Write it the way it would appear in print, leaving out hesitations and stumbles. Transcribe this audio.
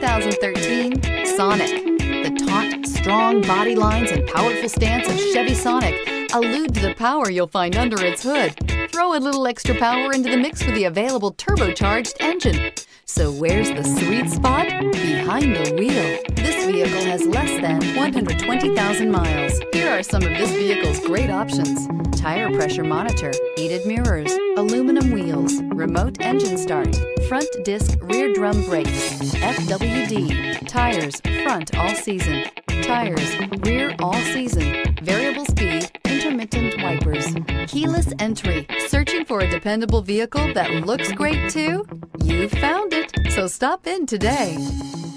2013 Sonic. The taut, strong body lines and powerful stance of Chevy Sonic allude to the power you'll find under its hood. Throw a little extra power into the mix with the available turbocharged engine. So where's the sweet spot? Behind the wheel. This vehicle has less than 120,000 miles. Here are some of this vehicle's great options: tire pressure monitor, heated mirrors, aluminum wheels, remote engine start, front disc rear drum brakes, FWD, tires front all season, tires rear all season, variable speed, intermittent wipers, keyless entry. Searching for a dependable vehicle that looks great too? You've found it, so stop in today.